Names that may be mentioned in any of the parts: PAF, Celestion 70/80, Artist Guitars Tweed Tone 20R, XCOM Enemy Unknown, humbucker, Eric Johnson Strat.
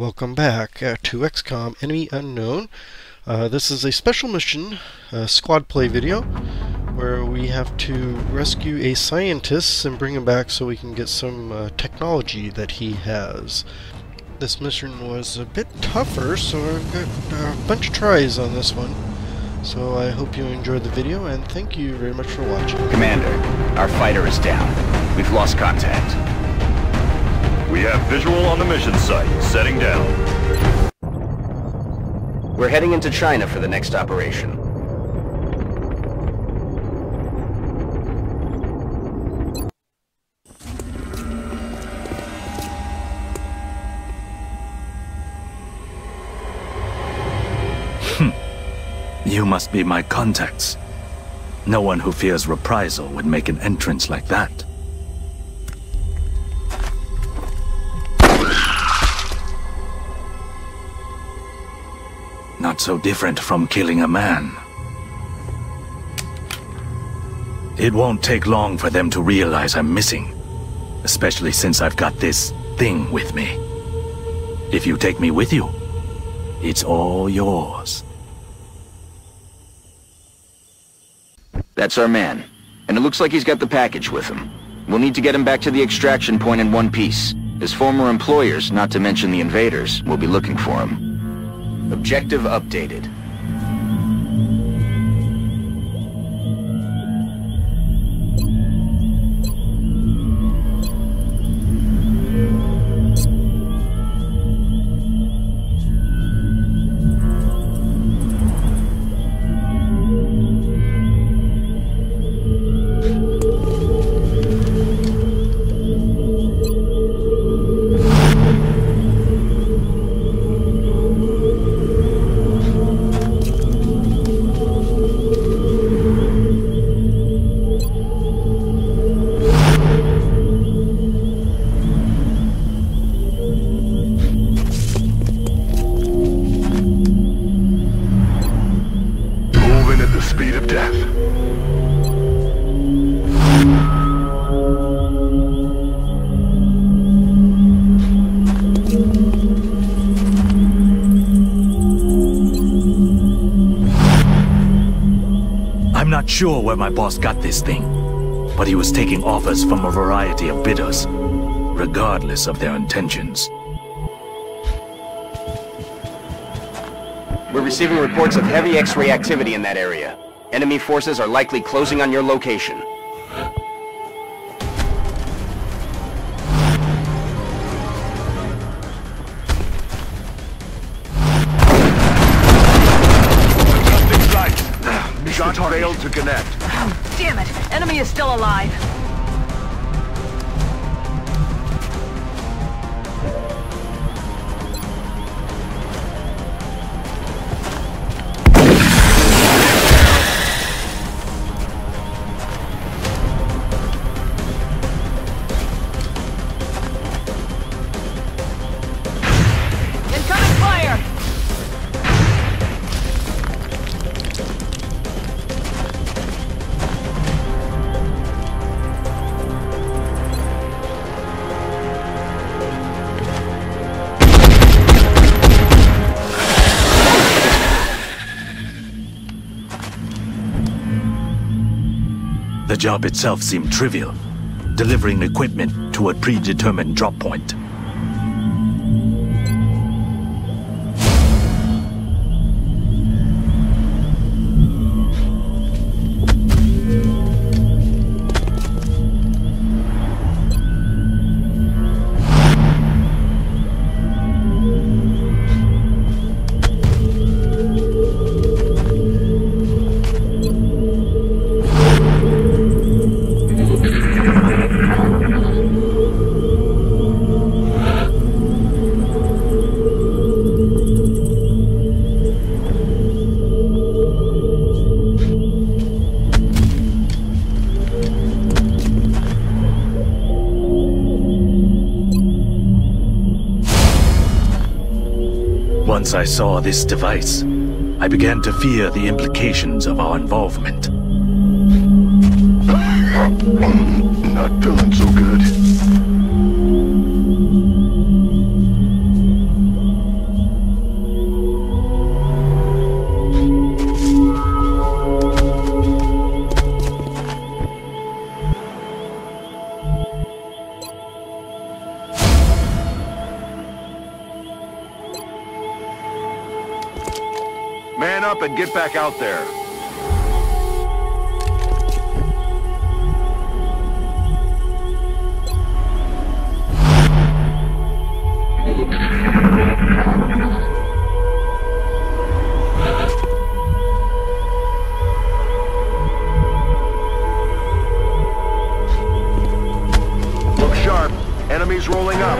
Welcome back to XCOM Enemy Unknown. This is a special mission squad play video where we have to rescue a scientist and bring him back so we can get some technology that he has. This mission was a bit tougher, so I've got a bunch of tries on this one. So I hope you enjoyed the video and thank you very much for watching. Commander, our fighter is down. We've lost contact. We have visual on the mission site. Setting down. We're heading into China for the next operation. You must be my contacts. No one who fears reprisal would make an entrance like that. Not so different from killing a man. It won't take long for them to realize I'm missing, especially since I've got this thing with me. If you take me with you, it's all yours. That's our man, and it looks like he's got the package with him. We'll need to get him back to the extraction point in one piece. His former employers, not to mention the invaders, will be looking for him. Objective updated. I'm not sure where my boss got this thing, but he was taking offers from a variety of bidders, regardless of their intentions. We're receiving reports of heavy X-ray activity in that area. Enemy forces are likely closing on your location. Failed to connect. Oh, damn it! Enemy is still alive. The job itself seemed trivial, delivering equipment to a predetermined drop point. Once I saw this device, I began to fear the implications of our involvement. Not feeling so good. Man up and get back out there. Look sharp. Enemies rolling up.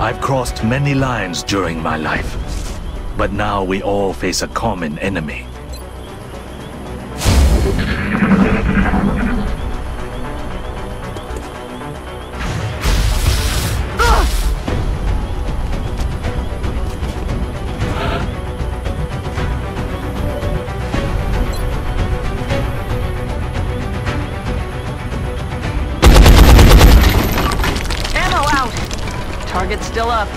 I've crossed many lines during my life, but now we all face a common enemy. Target's still up.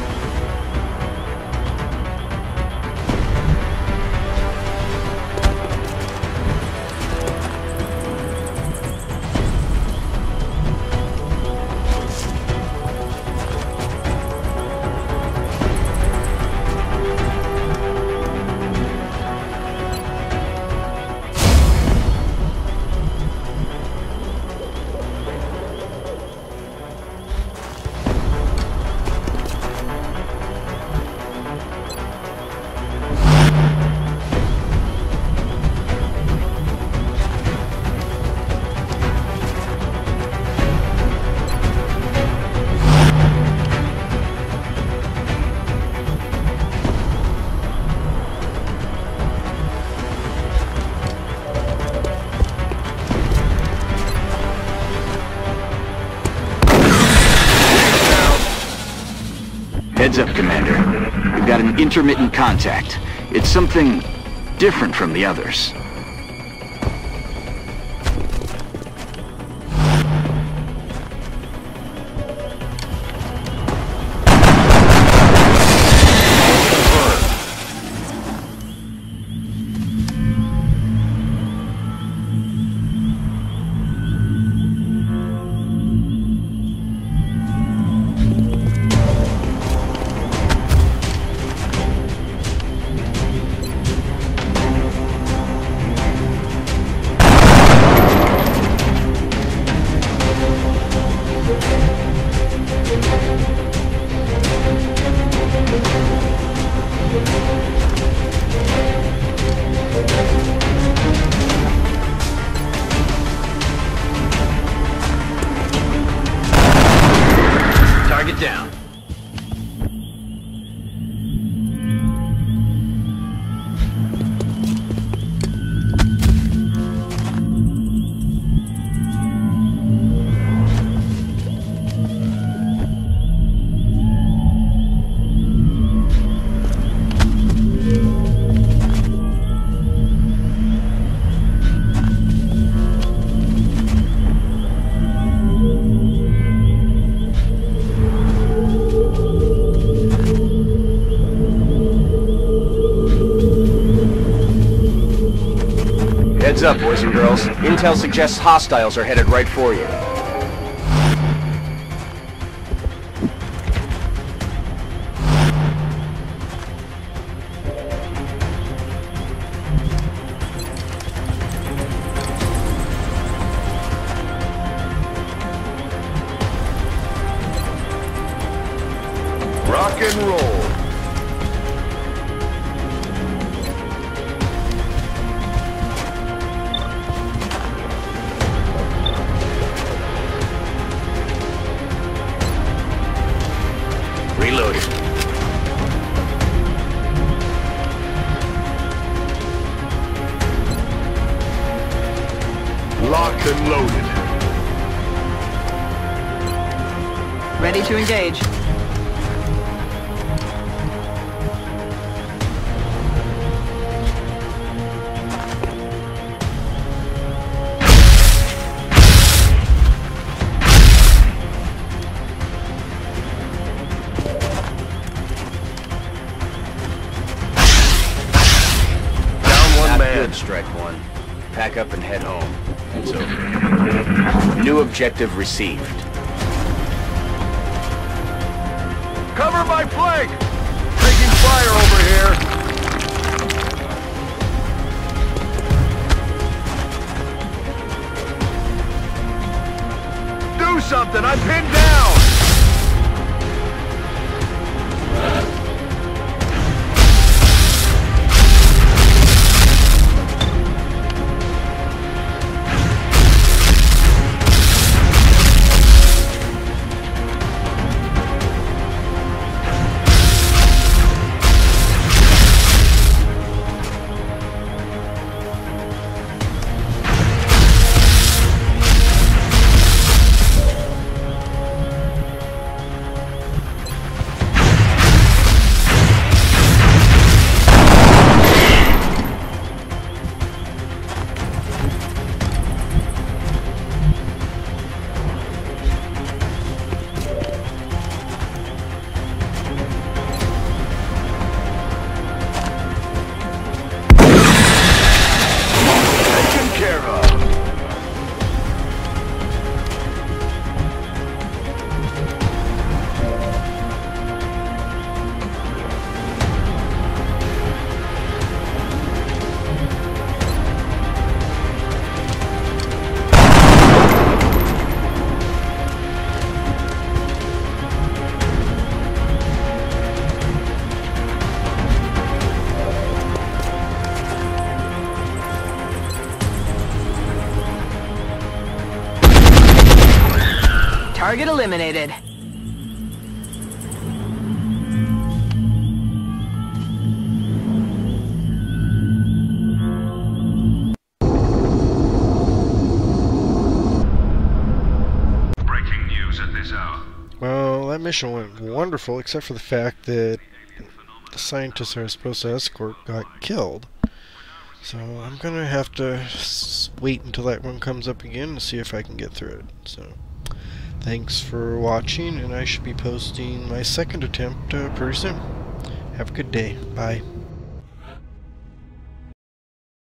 Heads up, Commander. We've got an intermittent contact. It's something different from the others. Target down. Heads up, boys and girls. Intel suggests hostiles are headed right for you. Rock and roll. Reloading. loaded. Ready to engage. Strike one. Pack up and head home. It's over. New objective received. Cover my flank! Taking fire over here! Do something! I'm pinned down! Target eliminated. Breaking news at this hour. Well, that mission went wonderful, except for the fact that the scientists I was supposed to escort got killed. So I'm gonna have to wait until that one comes up again to see if I can get through it. So. Thanks for watching, and I should be posting my second attempt pretty soon. Have a good day. Bye.